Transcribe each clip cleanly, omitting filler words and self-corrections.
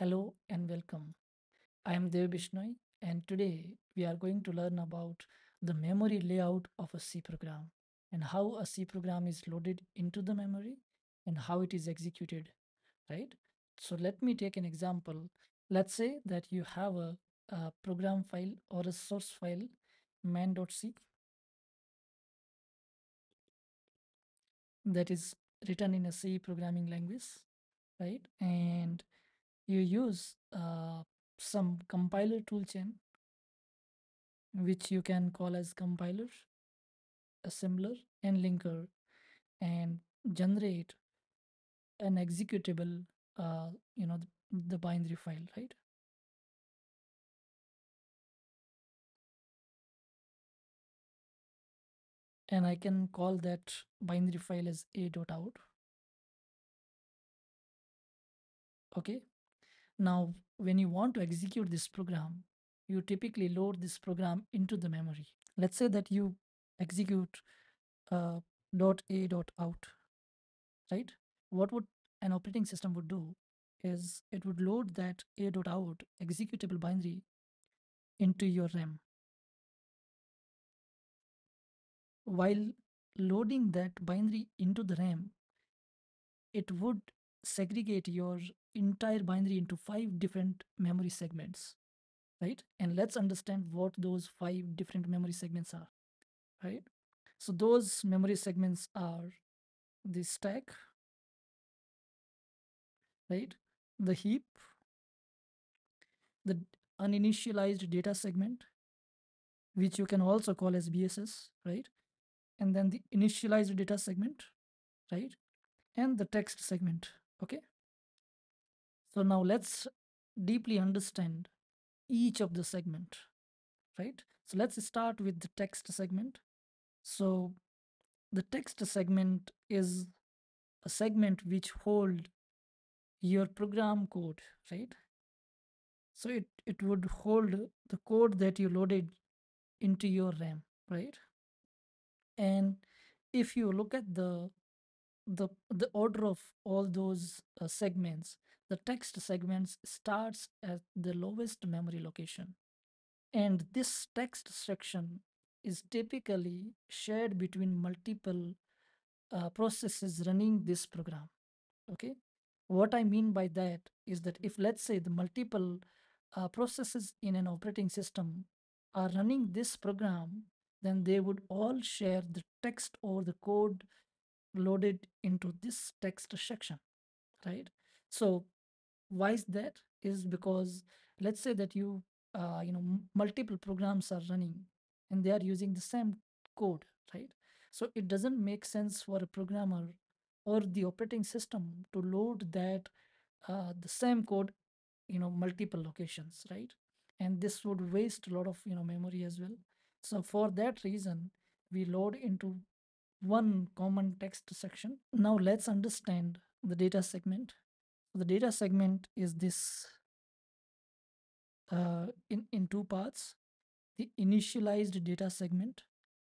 Hello and welcome. I am Dev Bishnoi, and today we are going to learn about the memory layout of a C program and how a C program is loaded into the memory and how it is executed, right? So let me take an example. Let's say that you have a program file or a source file, main.c, that is written in a C programming language, right? And you use some compiler toolchain, which you can call as compiler, assembler, and linker, and generate an executable, the binary file, right? And I can call that binary file as a.out. Okay. Now, when you want to execute this program, you typically load this program into the memory. Let's say that you execute .a.out, right? What would an operating system would do is it would load that a.out executable binary into your RAM. While loading that binary into the RAM, it would segregate your entire binary into 5 different memory segments, right? And let's understand what those 5 different memory segments are, right? So those memory segments are the stack, right? The heap, the uninitialized data segment, which you can also call as BSS, right? And then the initialized data segment, right? And the text segment, okay? So now let's deeply understand each of the segment, right? So let's start with the text segment. So the text segment is a segment which holds your program code, right? So it would hold the code that you loaded into your RAM, right? And if you look at the order of all those segments, the text segments starts at the lowest memory location, and this text section is typically shared between multiple processes running this program. Okay, what I mean by that is that if, let's say, the multiple processes in an operating system are running this program, then they would all share the text or the code loaded into this text section, right? So why is that? Is because, let's say that you multiple programs are running and they are using the same code, right? So it doesn't make sense for a programmer or the operating system to load that the same code, multiple locations, right? And this would waste a lot of memory as well. So for that reason, we load into one common text section. Now let's understand the data segment. The data segment is this in two parts, the initialized data segment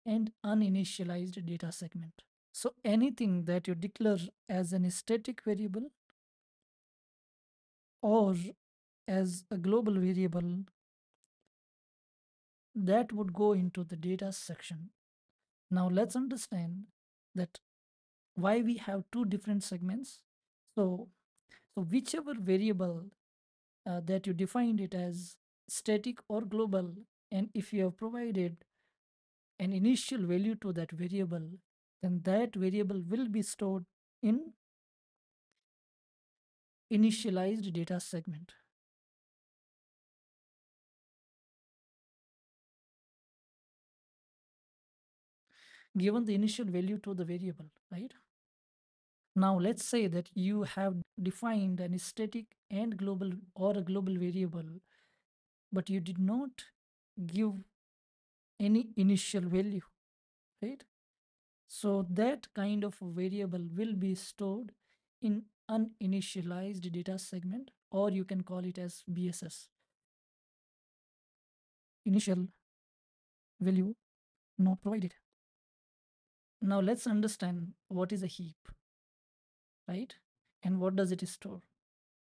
and uninitialized data segment. So anything that you declare as an static variable or as a global variable, that would go into the data section. Now let's understand that why we have two different segments. So whichever variable that you defined it as static or global, and if you have provided an initial value to that variable, then that variable will be stored in initialized data segment. Given the initial value to the variable, right? Now let's say that you have defined an static and global or a global variable, but you did not give any initial value, right? So that kind of variable will be stored in uninitialized data segment, or you can call it as BSS, initial value not provided. Now let's understand what is a heap, right? And what does it store?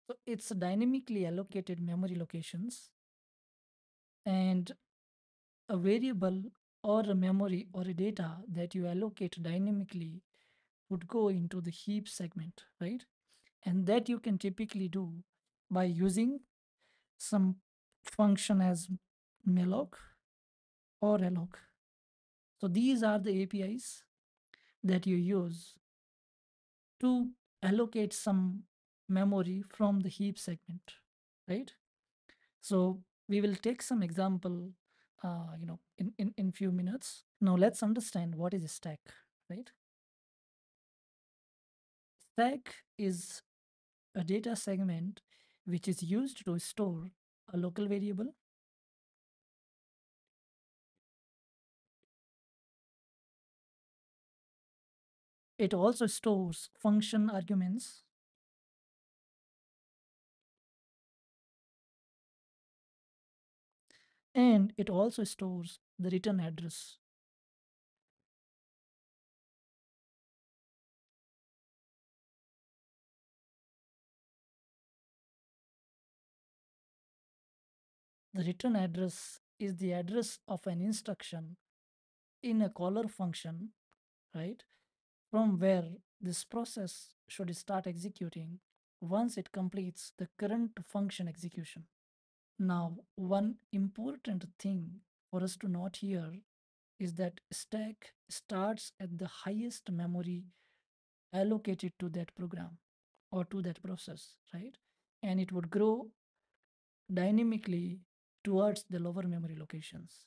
So it's dynamically allocated memory locations, and a variable or a memory or a data that you allocate dynamically would go into the heap segment, right? And that you can typically do by using some function as malloc or alloc. So these are the APIs that you use to allocate some memory from the heap segment, right? So we will take some example, in few minutes. Now let's understand what is a stack, right? Stack is a data segment which is used to store a local variable, it also stores function arguments, and it also stores the return address. The return address is the address of an instruction in a caller function, right? From where this process should start executing once it completes the current function execution. Now, one important thing for us to note here is that stack starts at the highest memory allocated to that program or to that process, right? And it would grow dynamically towards the lower memory locations,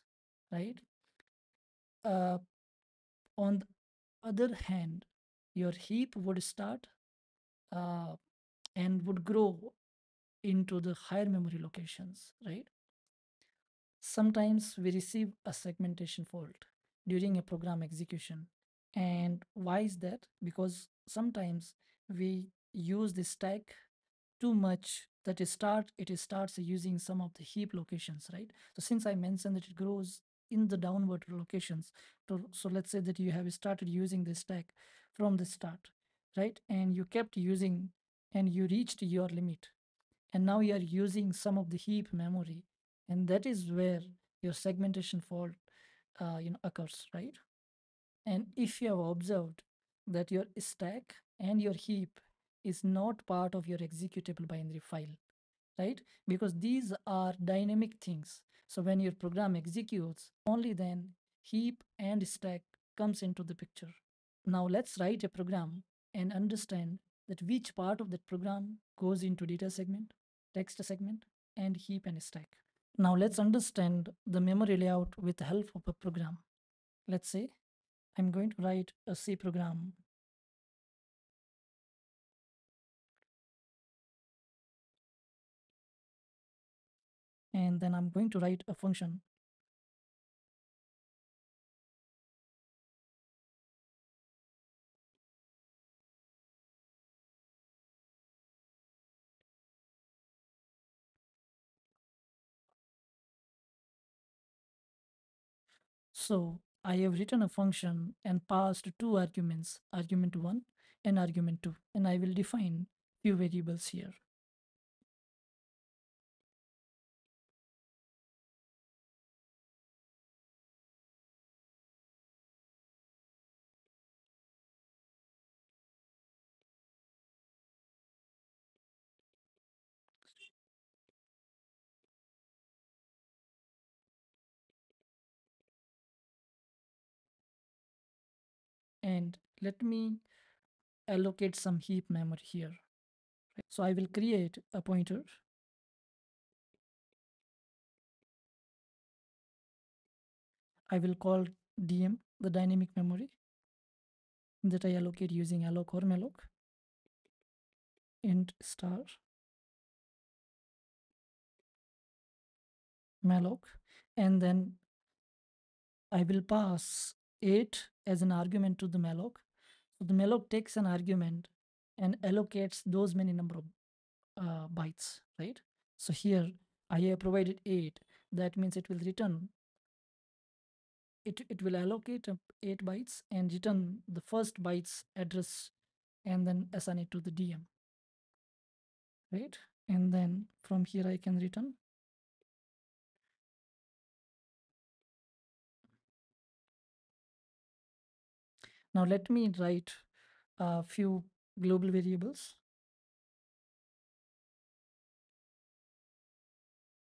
right? On the other hand, your heap would start and would grow into the higher memory locations, right? Sometimes we receive a segmentation fault during a program execution. And why is that? Because sometimes we use the stack too much that it starts using some of the heap locations, right? So since I mentioned that it grows in the downward locations, so let's say that you have started using the stack from the start, right? And you kept using and you reached your limit, and now you are using some of the heap memory, and that is where your segmentation fault occurs, right? And if you have observed that your stack and your heap is not part of your executable binary file, right? Because these are dynamic things. So when your program executes, only then heap and stack comes into the picture. Now let's write a program and understand that which part of that program goes into data segment, text segment, and heap and stack. Now let's understand the memory layout with the help of a program. Let's say I'm going to write a C program. And then I'm going to write a function. So I have written a function and passed two arguments, argument 1 and argument 2. And I will define few variables here. And let me allocate some heap memory here. So I will create a pointer. I will call DM, the dynamic memory, that I allocate using alloc or malloc, int star malloc, and then I will pass 8 as an argument to the malloc. So the malloc takes an argument and allocates those many number of bytes, right? So here I have provided 8. That means it will return, it will allocate 8 bytes and return the first byte's address and then assign it to the DM, right? and then from here I can return. Now let me write a few global variables.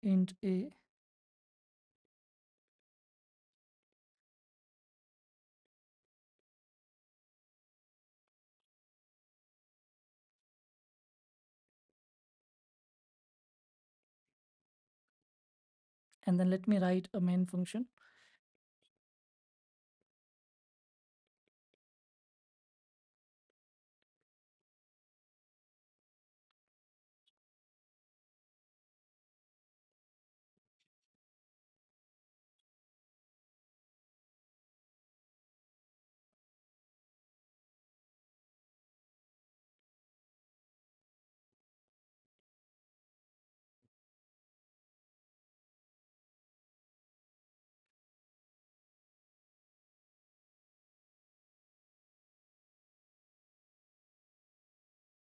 Int a and then let me write a main function.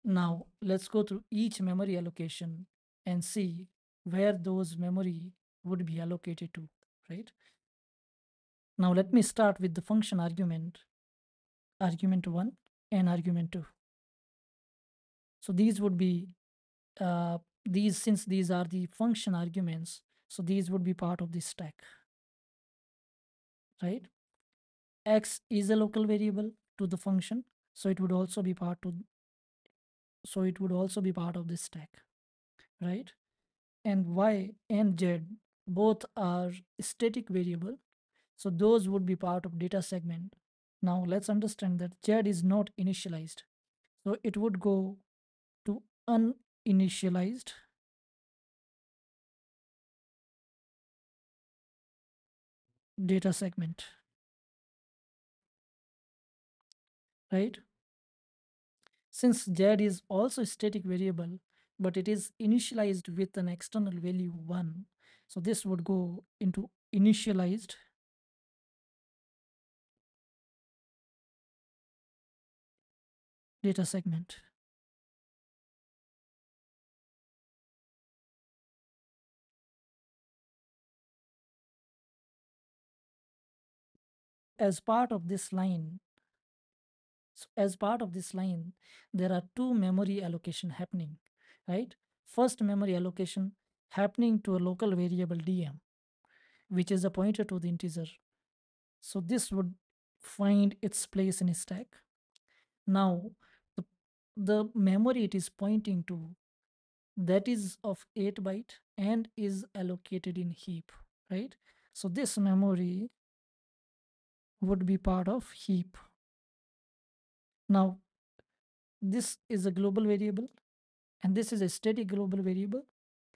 Now let's go through each memory allocation and see where those memory would be allocated to, right? Now let me start with the function argument, argument 1 and argument 2. So these would be since these are the function arguments, so these would be part of the stack, right? X is a local variable to the function, so it would also be part of this stack, right? And y and z both are static variable, so those would be part of data segment. Now let's understand that z is not initialized, so it would go to uninitialized, data segment, right? Since z is also a static variable, but it is initialized with an external value 1, so this would go into initialized data segment. As part of this line, there are two memory allocation happening, right? First memory allocation happening to a local variable dm, which is a pointer to the integer. So this would find its place in a stack. Now, the memory it is pointing to, that is of 8 byte and is allocated in heap, right? So this memory would be part of heap. Now, this is a global variable and this is a static global variable.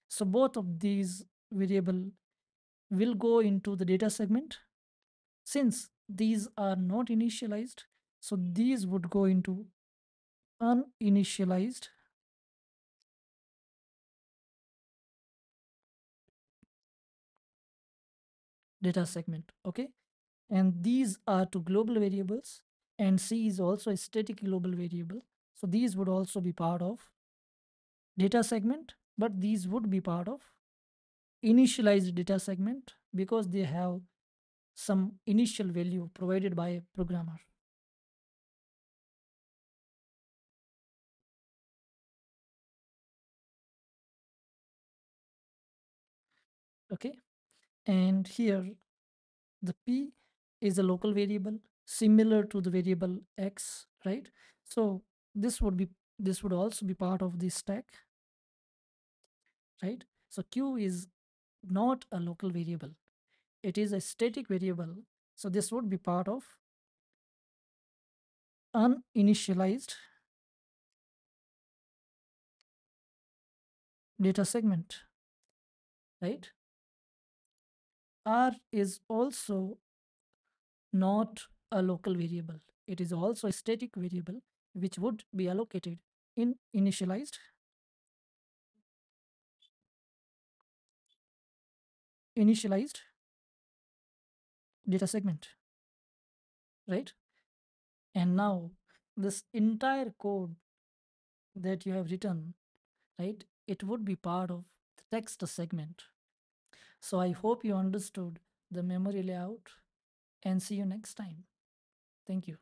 So both of these variables will go into the data segment. Since these are not initialized, so these would go into uninitialized data segment, okay? And these are two global variables. And C is also a static global variable, so these would also be part of data segment, but these would be part of initialized data segment because they have some initial value provided by a programmer. Okay, and here the P is a local variable similar to the variable x, right? So this would also be part of the stack, right? So q is not a local variable, it is a static variable, so this would be part of uninitialized data segment, right? R is also not a local variable, it is also a static variable which would be allocated in initialized data segment, right? And now this entire code that you have written, right, it would be part of the text segment. So I hope you understood the memory layout, and see you next time. Thank you.